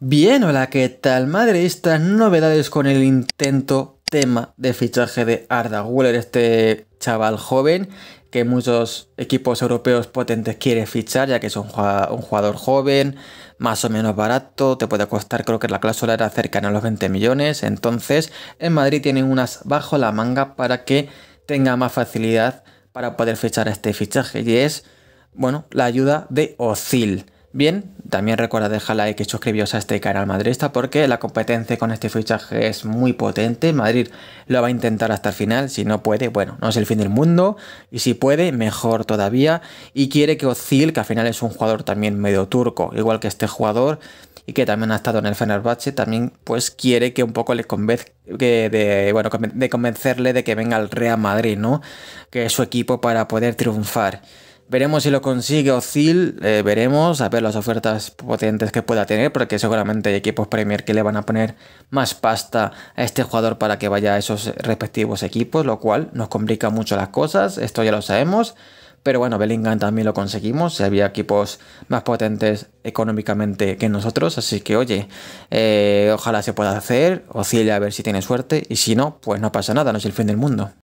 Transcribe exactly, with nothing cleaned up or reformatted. Bien, hola, ¿qué tal, madridistas? Novedades con el intento tema de fichaje de Arda Güler, este chaval joven que muchos equipos europeos potentes quieren fichar, ya que es un jugador joven, más o menos barato, te puede costar, creo que la cláusula era cercana a los veinte millones, entonces en Madrid tienen unas bajo la manga para que tenga más facilidad para poder fichar este fichaje, y es, bueno, la ayuda de Özil. Bien, también recuerda dejar like y suscribiros a este canal madridista porque la competencia con este fichaje es muy potente. Madrid lo va a intentar hasta el final. Si no puede, bueno, no es el fin del mundo. Y si puede, mejor todavía. Y quiere que Özil, que al final es un jugador también medio turco, igual que este jugador, y que también ha estado en el Fenerbahce, también pues quiere que un poco le convenzca, de, bueno, de convencerle de que venga al Real Madrid, ¿no? Que es su equipo para poder triunfar. Veremos si lo consigue Özil, eh, veremos, a ver las ofertas potentes que pueda tener, porque seguramente hay equipos Premier que le van a poner más pasta a este jugador para que vaya a esos respectivos equipos, lo cual nos complica mucho las cosas, esto ya lo sabemos, pero bueno, Bellingham también lo conseguimos, si había equipos más potentes económicamente que nosotros, así que oye, eh, ojalá se pueda hacer, Özil a ver si tiene suerte, y si no, pues no pasa nada, no es el fin del mundo.